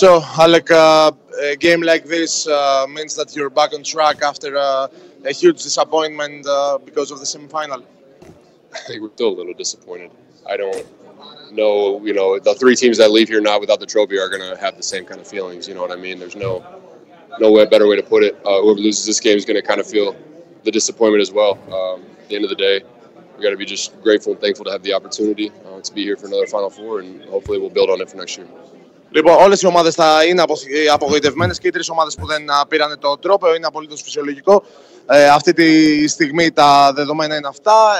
So, Alec, a game like this means that you're back on track after a huge disappointment because of the semi-final. I think we're still a little disappointed. I don't know, you know, the three teams that leave here not without the trophy are going to have the same kind of feelings, you know what I mean? There's no better way to put it. Whoever loses this game is going to kind of feel the disappointment as well. At the end of the day, we got to be just grateful and thankful to have the opportunity to be here for another Final Four, and hopefully we'll build on it for next year. Λοιπόν, όλες οι ομάδες θα είναι απογοητευμένες και οι τρεις ομάδες που δεν πήραν το τρόπαιο. Είναι απολύτως φυσιολογικό. Αυτή τη στιγμή τα δεδομένα είναι αυτά.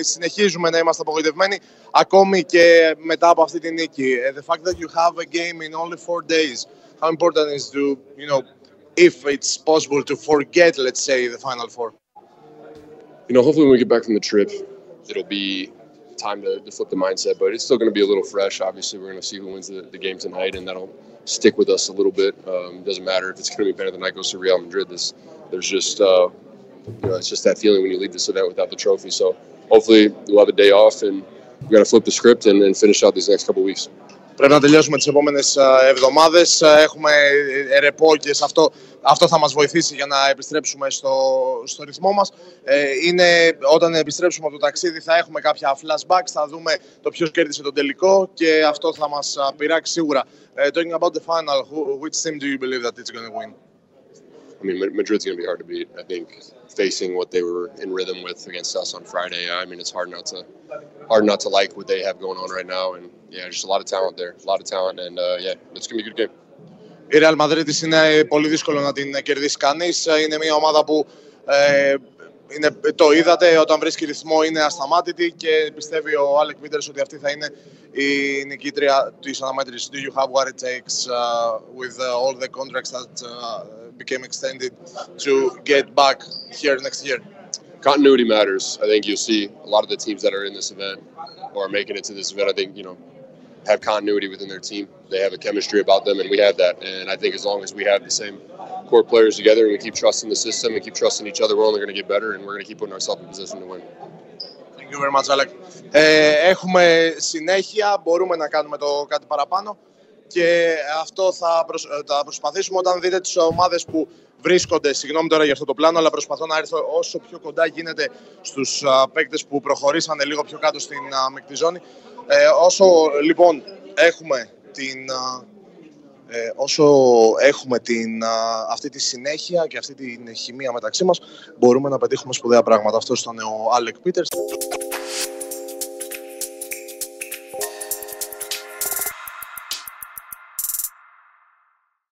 Συνεχίζουμε να είμαστε απογοητευμένοι ακόμη και μετά από αυτή τη νίκη. The fact that you have a game in only 4 days, how important is to, you know, if it's possible to forget, let's say, the Final Four? You know, hopefully when we get back from the trip, it'll be time to flip the mindset, but it's still going to be a little fresh. Obviously, we're going to see who wins the game tonight, and that'll stick with us a little bit. It doesn't matter if it's going to be better than I go to Real Madrid. There's just, you know, it's just that feeling when you leave this event without the trophy. So hopefully we'll have a day off, and we're going to flip the script and finish out these next couple of weeks. Πρέπει να τελειώσουμε τις επόμενες εβδομάδες. Έχουμε ρεπό και σε αυτό θα μας βοηθήσει για να επιστρέψουμε στο ρυθμό μας. Είναι όταν επιστρέψουμε από το ταξίδι θα έχουμε κάποια flashbacks, θα δούμε το ποιος κέρδισε τον τελικό και αυτό θα μας πειράξει σίγουρα. Talking about the final, which team do you believe that it's going to win? I mean, Madrid's going to be hard to beat. I think facing what they were in rhythm with against us on Friday, I mean, it's hard not to like what they have going on right now, and yeah, just a lot of talent there. A lot of talent, and yeah, it's going to be a good game. Η Real Madrid είναι πολύ δύσκολο να την κερδίσει κανείς. Είναι μια ομάδα που το είδατε, όταν βρίσκει ρυθμό είναι ασταμάτητη και πιστεύει ο Alec Peters ότι αυτή θα είναι η νικήτρια της αναμέτρησης. Do you have what it takes with all the contracts that became extended to get back here next year? Continuity matters. I think you'll see a lot of the teams that are in this event or are making it to this event, I think, you know, have continuity within their team. They have a chemistry about them, and we have that. And I think as long as we have the same core players together and we keep trusting the system and keep trusting each other, we're only going to get better, and we're going to keep putting ourselves in position to win. Thank you very much, Alec. Έχουμε συνέχεια, μπορούμε να κάνουμε το κάτι παραπάνω. Και αυτό θα προσπαθήσουμε όταν δείτε τις ομάδες που βρίσκονται. Συγγνώμη τώρα για αυτό το πλάνο, αλλά προσπαθώ να έρθω όσο πιο κοντά γίνεται στους παίκτες που προχωρήσανε λίγο πιο κάτω στην μεικτή ζώνη. Όσο έχουμε αυτή τη συνέχεια και αυτή την χημεία μεταξύ μας, μπορούμε να πετύχουμε σπουδαία πράγματα. Αυτό ήταν ο Alec Peters.